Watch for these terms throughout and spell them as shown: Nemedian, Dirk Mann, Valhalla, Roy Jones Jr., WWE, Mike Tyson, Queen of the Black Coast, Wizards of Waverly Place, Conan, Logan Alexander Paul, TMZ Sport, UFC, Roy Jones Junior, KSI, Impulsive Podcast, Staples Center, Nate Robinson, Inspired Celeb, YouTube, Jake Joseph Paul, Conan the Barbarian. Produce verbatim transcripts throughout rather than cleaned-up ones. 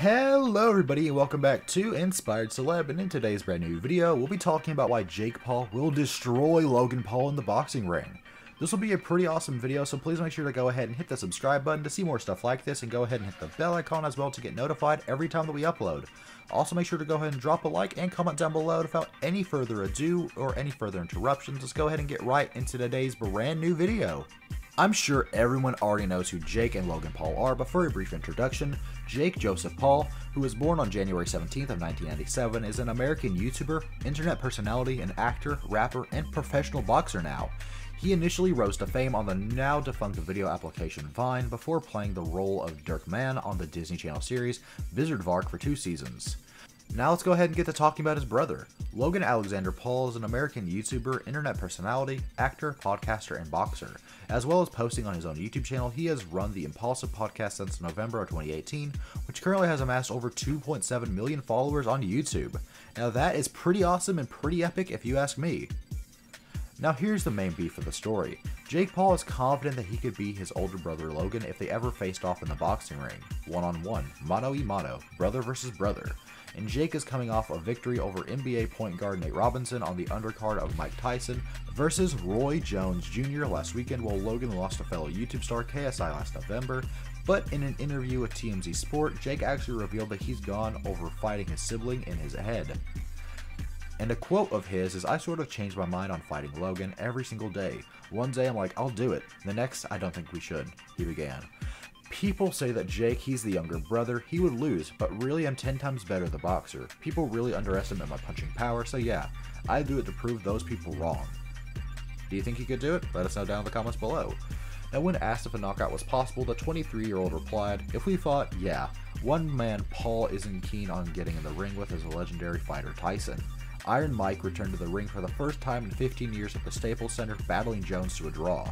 Hello everybody and welcome back to Inspired Celeb, and in today's brand new video we'll be talking about why Jake Paul will destroy Logan Paul in the boxing ring. This will be a pretty awesome video, so please make sure to go ahead and hit the subscribe button to see more stuff like this, and go ahead and hit the bell icon as well to get notified every time that we upload. Also make sure to go ahead and drop a like and comment down below. Without any further ado or any further interruptions, let's go ahead and get right into today's brand new video. I'm sure everyone already knows who Jake and Logan Paul are, but for a brief introduction, Jake Joseph Paul, who was born on January seventeenth of nineteen ninety-seven, is an American YouTuber, internet personality, an actor, rapper, and professional boxer now. He initially rose to fame on the now-defunct video application Vine before playing the role of Dirk Mann on the Disney Channel series Wizards of Waverly Place for two seasons. Now let's go ahead and get to talking about his brother. Logan Alexander Paul is an American YouTuber, internet personality, actor, podcaster, and boxer. As well as posting on his own YouTube channel, he has run the Impulsive Podcast since November of twenty eighteen, which currently has amassed over two point seven million followers on YouTube. Now that is pretty awesome and pretty epic if you ask me. Now here's the main beef of the story. Jake Paul is confident that he could be his older brother Logan if they ever faced off in the boxing ring, one-on-one, mano-a-mano, brother versus brother. And Jake is coming off a victory over N B A point guard Nate Robinson on the undercard of Mike Tyson versus Roy Jones Junior last weekend, while Logan lost to fellow YouTube star K S I last November. But in an interview with T M Z Sport, Jake actually revealed that he's gone over fighting his sibling in his head. And a quote of his is, "I sort of changed my mind on fighting Logan every single day. One day I'm like, I'll do it. The next, I don't think we should," he began. People say that Jake, he's the younger brother, he would lose, but really I'm ten times better the boxer. People really underestimate my punching power, so yeah, I do it to prove those people wrong. Do you think he could do it? Let us know down in the comments below. Now when asked if a knockout was possible, the twenty-three-year-old replied, "If we fought, yeah. One man Paul isn't keen on getting in the ring with is a legendary fighter Tyson." Iron Mike returned to the ring for the first time in fifteen years at the Staples Center, battling Jones to a draw.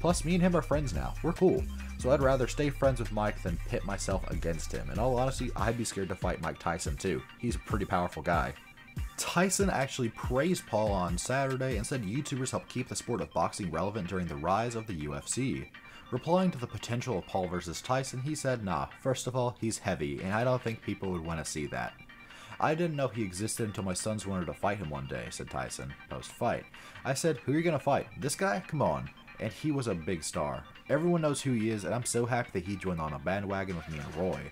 "Plus, me and him are friends now. We're cool. So I'd rather stay friends with Mike than pit myself against him. In all honesty, I'd be scared to fight Mike Tyson too. He's a pretty powerful guy." Tyson actually praised Paul on Saturday and said YouTubers helped keep the sport of boxing relevant during the rise of the U F C. Replying to the potential of Paul versus Tyson, he said, "Nah, first of all, he's heavy, and I don't think people would want to see that. I didn't know he existed until my sons wanted to fight him one day," said Tyson post-fight. "I said, who are you going to fight? This guy? Come on. And he was a big star. Everyone knows who he is, and I'm so happy that he joined on a bandwagon with me and Roy."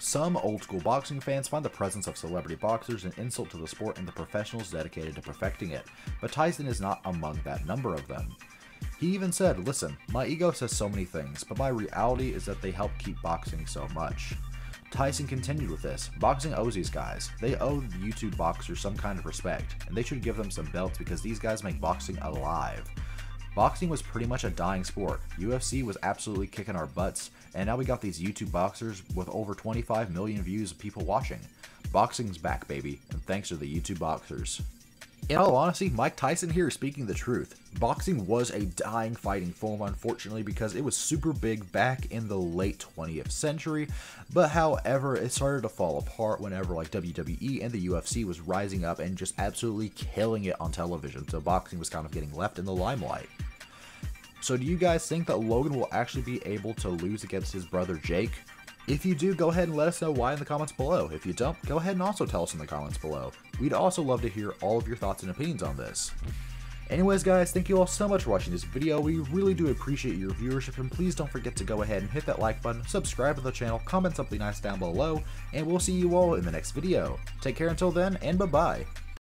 Some old-school boxing fans find the presence of celebrity boxers an insult to the sport and the professionals dedicated to perfecting it, but Tyson is not among that number of them. He even said, "Listen, my ego says so many things, but my reality is that they help keep boxing so much." Tyson continued with this, "Boxing owes these guys. They owe the YouTube boxers some kind of respect, and they should give them some belts because these guys make boxing alive. Boxing was pretty much a dying sport. U F C was absolutely kicking our butts, and now we got these YouTube boxers with over twenty-five million views of people watching. Boxing's back, baby, and thanks to the YouTube boxers." In all honesty, Mike Tyson here is speaking the truth. Boxing was a dying fighting form, unfortunately, because it was super big back in the late twentieth century, but however, it started to fall apart whenever like W W E and the U F C was rising up and just absolutely killing it on television, so boxing was kind of getting left in the limelight. So do you guys think that Logan will actually be able to lose against his brother Jake? If you do, go ahead and let us know why in the comments below. If you don't, go ahead and also tell us in the comments below. We'd also love to hear all of your thoughts and opinions on this. Anyways guys, thank you all so much for watching this video. We really do appreciate your viewership, and please don't forget to go ahead and hit that like button, subscribe to the channel, comment something nice down below, and we'll see you all in the next video. Take care until then, and bye bye.